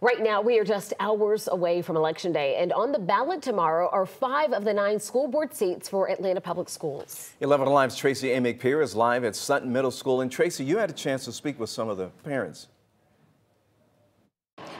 Right now, we are just hours away from Election Day, and on the ballot tomorrow are 5 of the 9 school board seats for Atlanta Public Schools. 11 Alive's Tracy A. McPherson is live at Sutton Middle School. And Tracy, you had a chance to speak with some of the parents.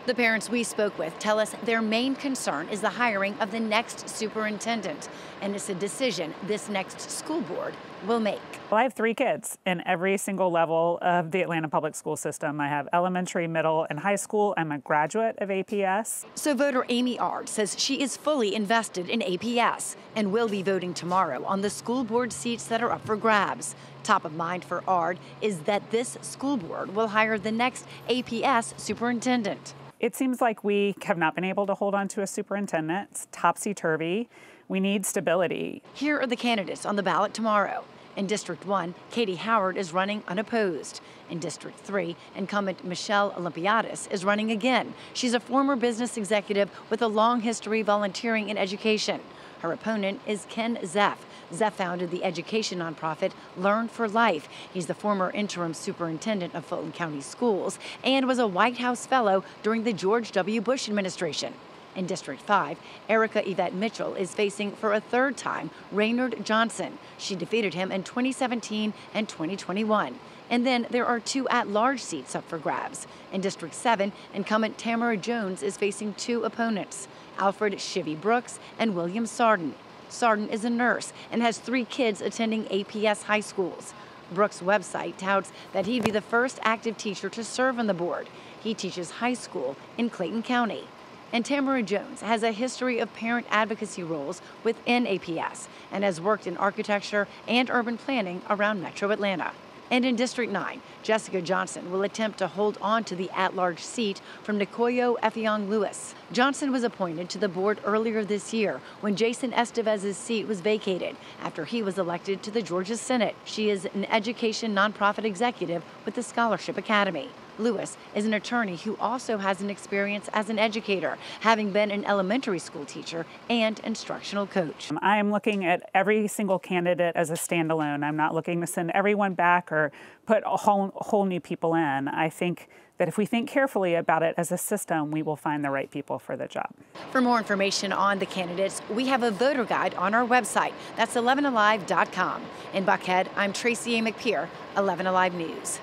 The parents we spoke with tell us their main concern is the hiring of the next superintendent, and it's a decision this next school board will make. Well, I have 3 kids in every single level of the Atlanta public school system. I have elementary, middle, and high school. I'm a graduate of APS. So voter Amy Ard says she is fully invested in APS and will be voting tomorrow on the school board seats that are up for grabs. Top of mind for Ard is that this school board will hire the next APS superintendent. It seems like we have not been able to hold on to a superintendent. It's topsy-turvy. We need stability. Here are the candidates on the ballot tomorrow. In District 1, Katie Howard is running unopposed. In District 3, incumbent Michelle Olympiadis is running again. She's a former business executive with a long history volunteering in education. Her opponent is Ken Zeff. Zeff founded the education nonprofit Learn for Life. He's the former interim superintendent of Fulton County Schools and was a White House fellow during the George W. Bush administration. In District 5, Erica Yvette Mitchell is facing for a 3rd time Raynard Johnson. She defeated him in 2017 and 2021. And then there are 2 at-large seats up for grabs. In District 7, incumbent Tamara Jones is facing 2 opponents, Alfred Shively Brooks and William Sarden. Sarden is a nurse and has 3 kids attending APS high schools. Brooks' website touts that he'd be the first active teacher to serve on the board. He teaches high school in Clayton County. And Tamara Jones has a history of parent advocacy roles within APS and has worked in architecture and urban planning around Metro Atlanta. And in District 9, Jessica Johnson will attempt to hold on to the at-large seat from Nicoyo Effiong-Lewis. Johnson was appointed to the board earlier this year when Jason Estevez's seat was vacated after he was elected to the Georgia Senate. She is an education nonprofit executive with the Scholarship Academy. Lewis is an attorney who also has an experience as an educator, having been an elementary school teacher and instructional coach. I am looking at every single candidate as a standalone. I'm not looking to send everyone back or put a whole new people in. I think that if we think carefully about it as a system, we will find the right people for the job. For more information on the candidates, we have a voter guide on our website. That's 11alive.com. In Buckhead, I'm Tracy A. McPherson, 11 Alive News.